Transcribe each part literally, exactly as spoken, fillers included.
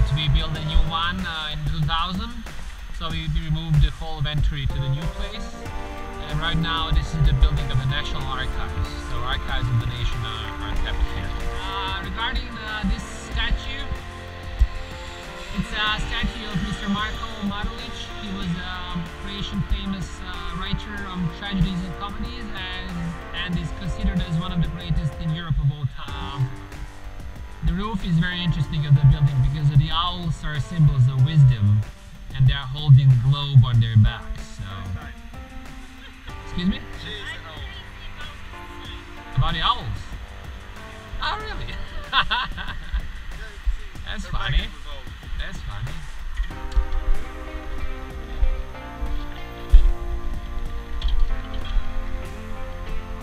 but we built a new one uh, in two thousand, so we removed the whole inventory to the new place. And right now this is the building of the National Archives, so archives of the nation are, are kept here. Uh, regarding uh, this statue, it's a statue of Mister Marko Marulic. He was a Croatian famous uh, writer of tragedies and comedies, and, and is considered as one of the greatest in Europe of all time. The roof is very interesting of the building because the owls are symbols of wisdom, and they are holding the globe on their backs. So, excuse me? About the owls? Oh, really? That's funny. That's funny.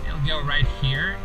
It'll go right here.